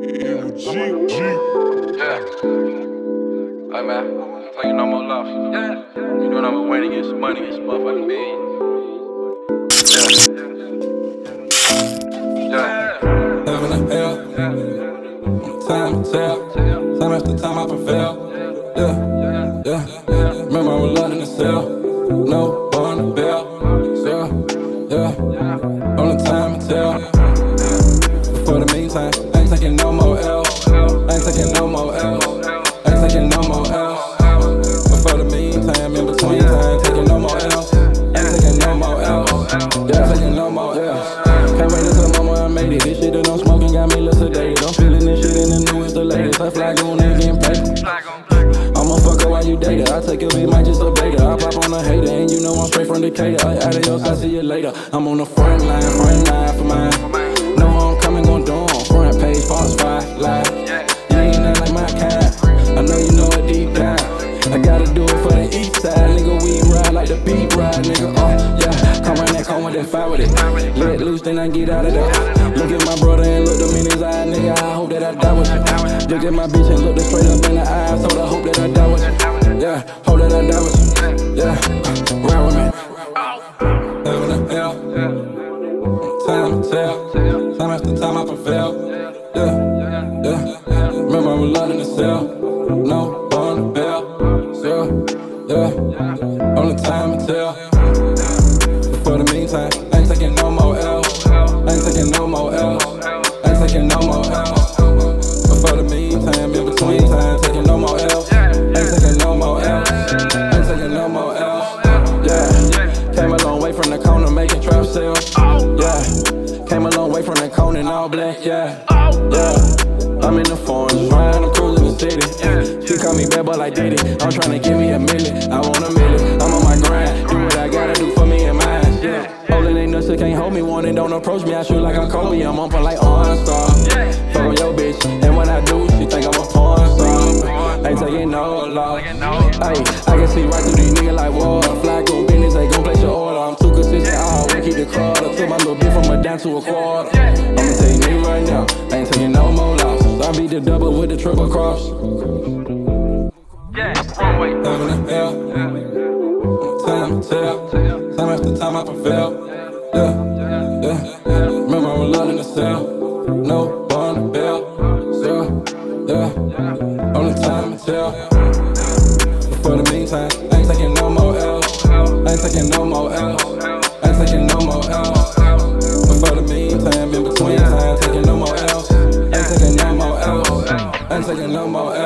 Yeah. Hey man, I'm playing No More L's. Yeah. You know I'm a way to get some money, get some motherfucking billion. Yeah. Living in hell. Time to tell. Time after time I prevail. Yeah. Remember I was learning to sell. No one to bail. Yeah. Only time to tell. For the meantime, I ain't taking no more L's. I ain't taking no more L's. I ain't taking no more L's. But for the meantime, in between time, I ain't taking no more L's. I ain't taking no more L's. Yeah, I ain't taking no more L's. Can't wait until the moment I made it. This shit that I'm smoking got me lit today. I'm feeling this shit and the newest, the latest. I fly goon and getting paid. I'm a fucker while you date her. I take your bitch, might just a beta. I pop on a hater, and you know I'm straight from Decatur. Adios, I see you later. I'm on the front line for mine. Nigga, yeah, come with that fire with it. Let loose, then I get out of there. Look at my brother and look them in his eye, nigga. I hope that I die with you. Look at my bitch and look her straight up in the eyes. So I hope that I die with you. Yeah, hope that I die with you. Yeah, ride with me. Living in hell. Time to tell. Time after time I prevail. Yeah. Remember I was learning to sell. No one to bail. So. Yeah, only time to tell. For the meantime, I ain't taking no more L's. I ain't taking no more L's. I ain't taking no more L's. But for the meantime, in between time, taking no more L's. I ain't taking no more L's. I ain't taking no more L's. Yeah, came a long way from the corner making trap sales. Yeah, came a long way from the corner in all black. Yeah, I'm in the foreign line, I'm cruising the city. She call me bad, but I did it. I'm tryna give me a million. I want a million. I'm on my grind. Do what I gotta do for me and mine. Yeah. Holding ain't nothing, can't hold me. Warning, don't approach me. I shoot like I'm Kobe. I'm on for like porn star. Fuck on your bitch, and when I do, she think I'm a porn star. Ain't taking no loss. I can see right through these niggas like water. Fly goon business, ain't gon' place your order. I'm too consistent. I always keep the card up. Took my little bit from a dime to a quarter. I'ma tell you nigga right now, I ain't taking no more losses. I beat the double with the triple cross. Living in hell. Time to tell. Time after time I prevail. Yeah. Remember I was learning to sell. No one to bail. So, yeah. Only time to tell. For the meantime, I ain't taking no more L's. I ain't taking no more L's. I ain't taking no more L's. But for the meantime, in between time, taking no more L's. I ain't taking no more L's. I ain't taking no more L's.